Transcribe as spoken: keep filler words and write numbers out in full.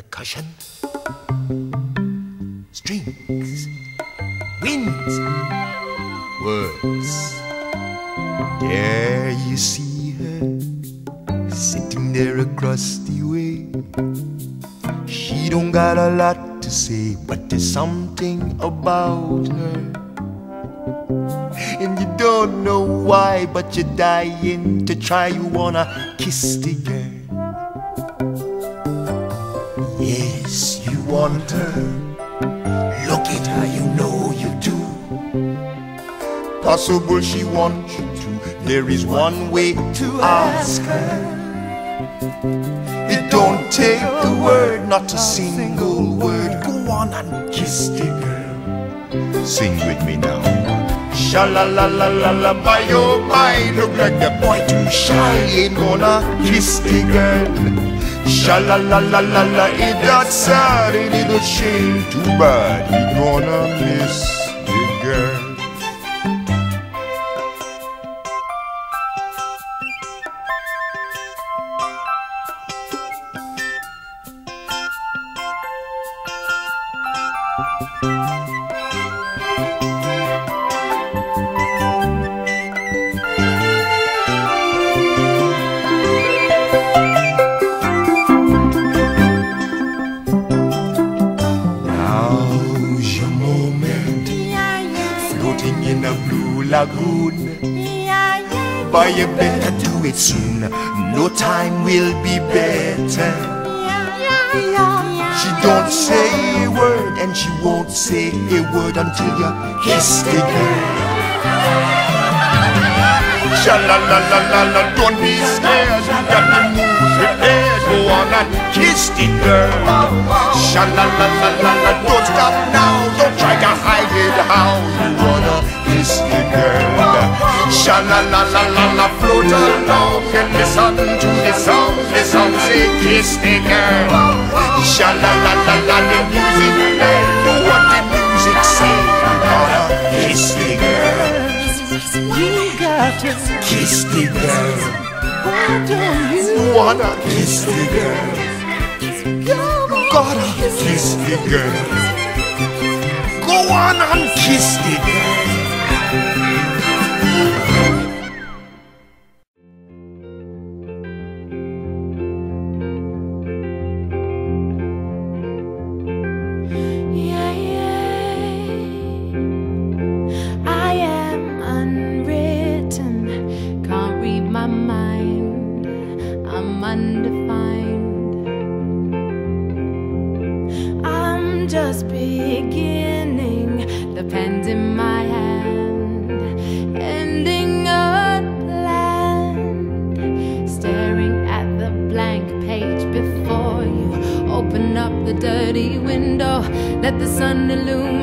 percussion, strings, winds, words. There you see her sitting there across the way. She don't got a lot to say, but there's something about her, and you don't know why, but you're dying to try. You wanna kiss the girl. Yes, you want her. Look at her, you know you do. Possible she wants you to. There is one way to ask her. It don't take a word, not a single word. Go on and kiss the girl. Sing with me now. Sha la la la la la, by your mind. Look like the boy too shy, ain't gonna kiss the girl. Sha la la la la la, it not sad, it ain't shame, too bad, he gonna miss the girl. In a blue lagoon, yeah, yeah, but you better do it soon. No time will be better. Yeah, yeah, yeah, she don't say a word, and she won't say a word until you kiss the girl. Sha la la la la la, don't be scared. You got to move your head. Go on and kiss the girl. Sha la la la la la, don't stop now. Don't try to hide it. How? Kiss the girl. Sha la la la la la, float along and listen to the song. The song say kiss the girl. Sha la la la la, the music play. Do what the music say. Kiss the girl. You got to kiss the girl. You wanna kiss the girl. You gotta kiss the girl. Go on and kiss the girl. Undefined. I'm just beginning, the pen's in my hand, ending unplanned, staring at the blank page before you. Open up the dirty window, let the sun illuminate.